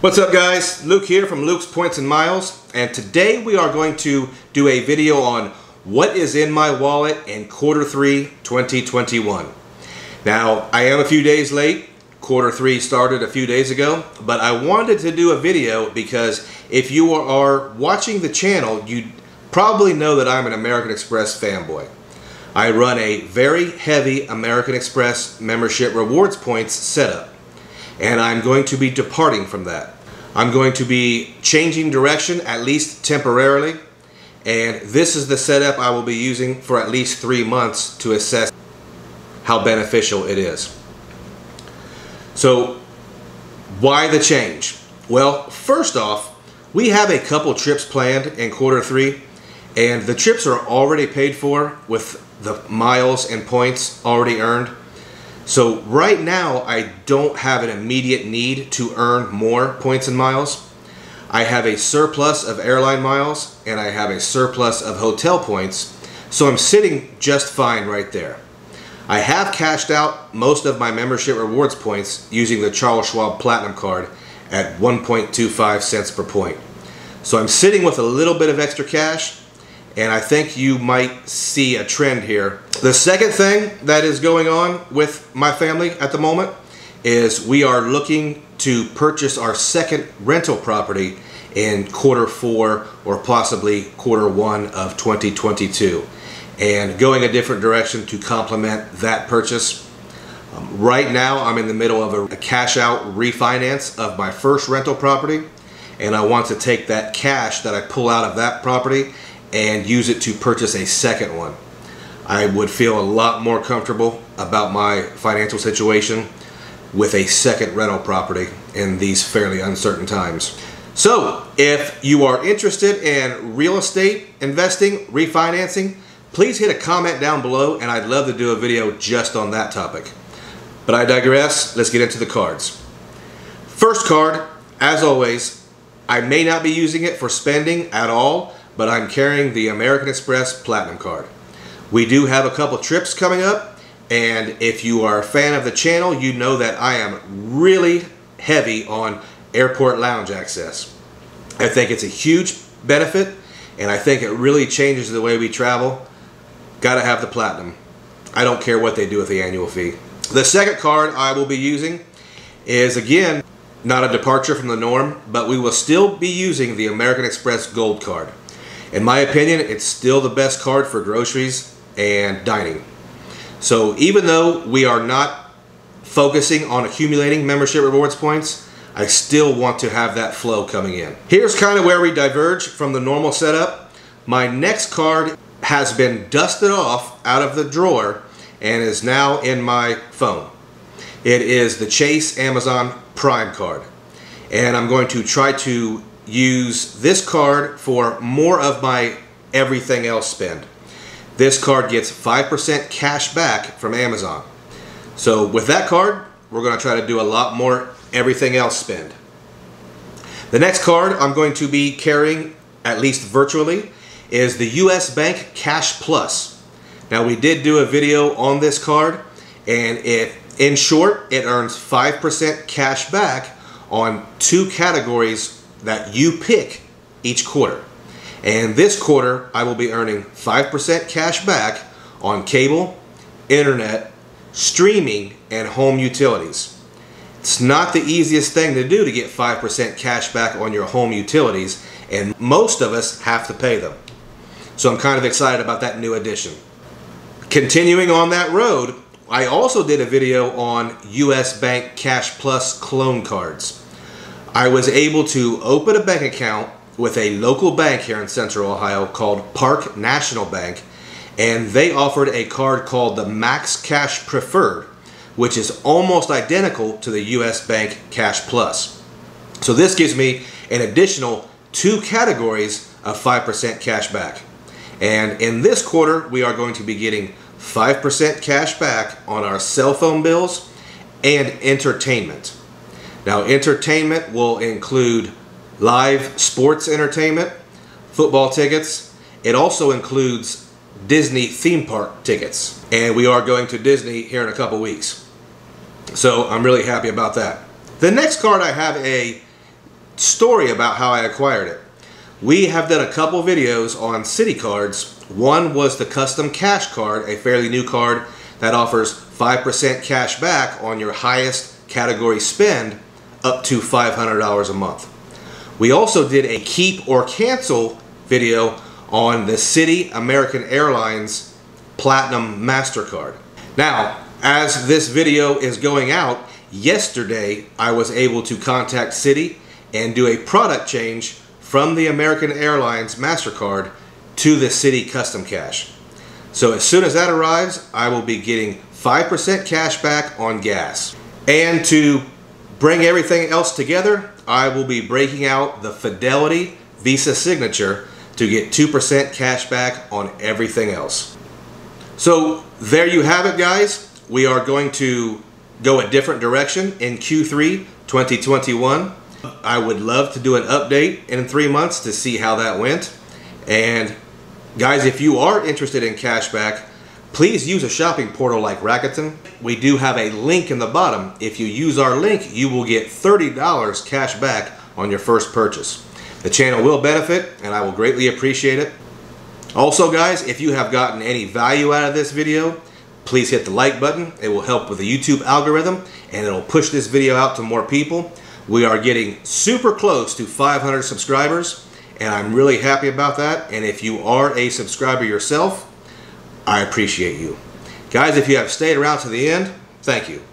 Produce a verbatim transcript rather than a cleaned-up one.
What's up guys, Luke here from Luke's Points and Miles, and today we are going to do a video on what is in my wallet in quarter three twenty twenty-one. Now I am a few days late, quarter three started a few days ago, but I wanted to do a video because if you are watching the channel you probably know that I'm an American Express fanboy. I run a very heavy American Express membership rewards points setup. And I'm going to be departing from that. I'm going to be changing direction, at least temporarily, and this is the setup I will be using for at least three months to assess how beneficial it is. So, why the change? Well, first off, we have a couple trips planned in quarter three, and the trips are already paid for with the miles and points already earned. So right now, I don't have an immediate need to earn more points and miles. I have a surplus of airline miles and I have a surplus of hotel points. So I'm sitting just fine right there. I have cashed out most of my membership rewards points using the Charles Schwab Platinum card at one point two five cents per point. So I'm sitting with a little bit of extra cash, and I think you might see a trend here. The second thing that is going on with my family at the moment is we are looking to purchase our second rental property in quarter four or possibly quarter one of twenty twenty-two, and going a different direction to complement that purchase. Um, right now I'm in the middle of a, a cash out refinance of my first rental property, and I want to take that cash that I pull out of that property and use it to purchase a second one. I would feel a lot more comfortable about my financial situation with a second rental property in these fairly uncertain times. So if you are interested in real estate investing, refinancing, please hit a comment down below and I'd love to do a video just on that topic. But I digress, let's get into the cards. First card, as always, I may not be using it for spending at all, but I'm carrying the American Express Platinum card. We do have a couple trips coming up, and if you are a fan of the channel, you know that I am really heavy on airport lounge access. I think it's a huge benefit, and I think it really changes the way we travel. Gotta have the Platinum. I don't care what they do with the annual fee. The second card I will be using is, again, not a departure from the norm, but we will still be using the American Express Gold card. In my opinion, it's still the best card for groceries and dining. So even though we are not focusing on accumulating membership rewards points, I still want to have that flow coming in. Here's kind of where we diverge from the normal setup. My next card has been dusted off out of the drawer and is now in my phone. It is the Chase Amazon Prime card. And I'm going to try to use this card for more of my everything else spend. This card gets five percent cash back from Amazon. So with that card, we're going to try to do a lot more everything else spend. The next card I'm going to be carrying, at least virtually, is the U S Bank Cash Plus. Now we did do a video on this card, and it, in short, it earns five percent cash back on two categories that you pick each quarter. And this quarter I will be earning five percent cash back on cable, internet, streaming, and home utilities. It's not the easiest thing to do to get five percent cash back on your home utilities, and most of us have to pay them. So I'm kind of excited about that new addition. Continuing on that road, I also did a video on U S Bank Cash Plus clone cards. I was able to open a bank account with a local bank here in Central Ohio called Park National Bank, and they offered a card called the Max Cash Preferred, which is almost identical to the U S Bank Cash Plus. So this gives me an additional two categories of five percent cash back. And in this quarter, we are going to be getting five percent cash back on our cell phone bills and entertainment. Now, entertainment will include live sports entertainment, football tickets. It also includes Disney theme park tickets. And we are going to Disney here in a couple weeks. So I'm really happy about that. The next card I have a story about how I acquired it. We have done a couple videos on Citi cards. One was the Custom Cash Card, a fairly new card that offers five percent cash back on your highest category spend up to five hundred dollars a month. We also did a keep or cancel video on the Citi American Airlines Platinum MasterCard. Now, as this video is going out, yesterday I was able to contact Citi and do a product change from the American Airlines MasterCard to the Citi Custom Cash. So as soon as that arrives, I will be getting five percent cash back on gas. And to bring everything else together, I will be breaking out the Fidelity Visa Signature to get two percent cash back on everything else. So there you have it, guys. We are going to go a different direction in Q three twenty twenty-one. I would love to do an update in three months to see how that went. And guys, if you are interested in cashback, please use a shopping portal like Rakuten. We do have a link in the bottom. If you use our link, you will get thirty dollars cash back on your first purchase. The channel will benefit, and I will greatly appreciate it. Also, guys, if you have gotten any value out of this video, please hit the like button. It will help with the YouTube algorithm, and it will push this video out to more people. We are getting super close to five hundred subscribers, and I'm really happy about that. And if you are a subscriber yourself, I appreciate you. Guys, if you have stayed around to the end, thank you.